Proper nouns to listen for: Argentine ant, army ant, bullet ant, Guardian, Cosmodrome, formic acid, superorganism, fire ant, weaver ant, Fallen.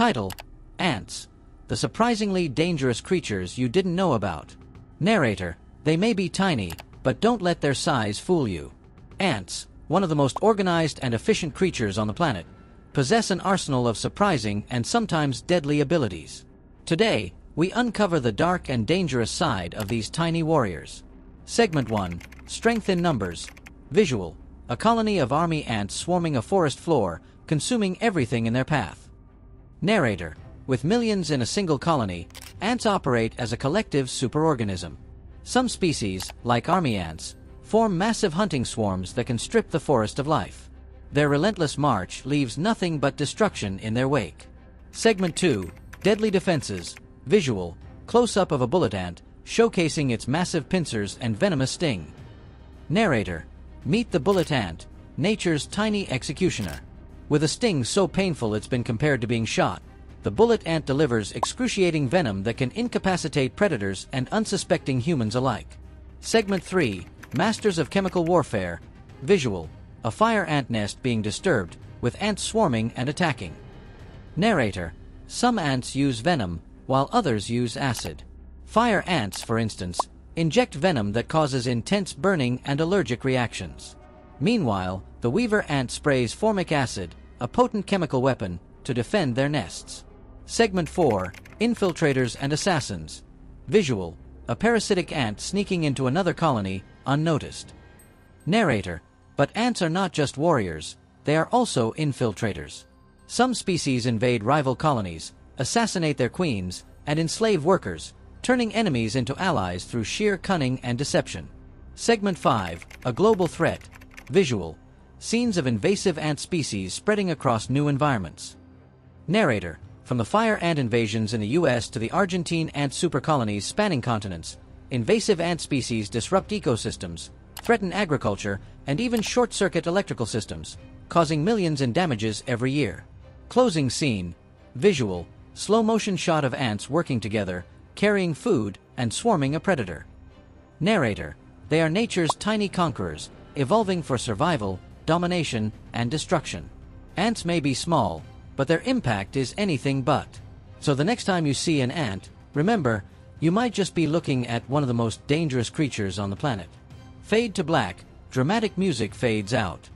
Title: Ants, the surprisingly dangerous creatures you didn't know about. Narrator: They may be tiny, but don't let their size fool you. Ants, one of the most organized and efficient creatures on the planet, possess an arsenal of surprising and sometimes deadly abilities. Today, we uncover the dark and dangerous side of these tiny warriors. Segment 1: Strength in Numbers. Visual: a colony of army ants swarming a forest floor, consuming everything in their path. Narrator: With millions in a single colony, ants operate as a collective superorganism. Some species, like army ants, form massive hunting swarms that can strip the forest of life. Their relentless march leaves nothing but destruction in their wake. Segment 2: Deadly Defenses. Visual: close-up of a bullet ant, showcasing its massive pincers and venomous sting. Narrator: Meet the bullet ant, nature's tiny executioner. With a sting so painful it's been compared to being shot, the bullet ant delivers excruciating venom that can incapacitate predators and unsuspecting humans alike. Segment 3: Masters of Chemical Warfare. Visual: a fire ant nest being disturbed, with ants swarming and attacking. Narrator: Some ants use venom, while others use acid. Fire ants, for instance, inject venom that causes intense burning and allergic reactions. Meanwhile, the weaver ant sprays formic acid, a potent chemical weapon, to defend their nests. Segment 4: Infiltrators and Assassins. Visual: a parasitic ant sneaking into another colony, unnoticed. Narrator: But ants are not just warriors, they are also infiltrators. Some species invade rival colonies, assassinate their queens, and enslave workers, turning enemies into allies through sheer cunning and deception. Segment 5: A Global Threat. Visual: scenes of invasive ant species spreading across new environments. Narrator: From the fire ant invasions in the US to the Argentine ant supercolonies spanning continents, invasive ant species disrupt ecosystems, threaten agriculture, and even short-circuit electrical systems, causing millions in damages every year. Closing scene. Visual: slow-motion shot of ants working together, carrying food, and swarming a predator. Narrator: They are nature's tiny conquerors, evolving for survival, domination, and destruction. Ants may be small, but their impact is anything but. So the next time you see an ant, remember, you might just be looking at one of the most dangerous creatures on the planet. Fade to black. Dramatic music fades out.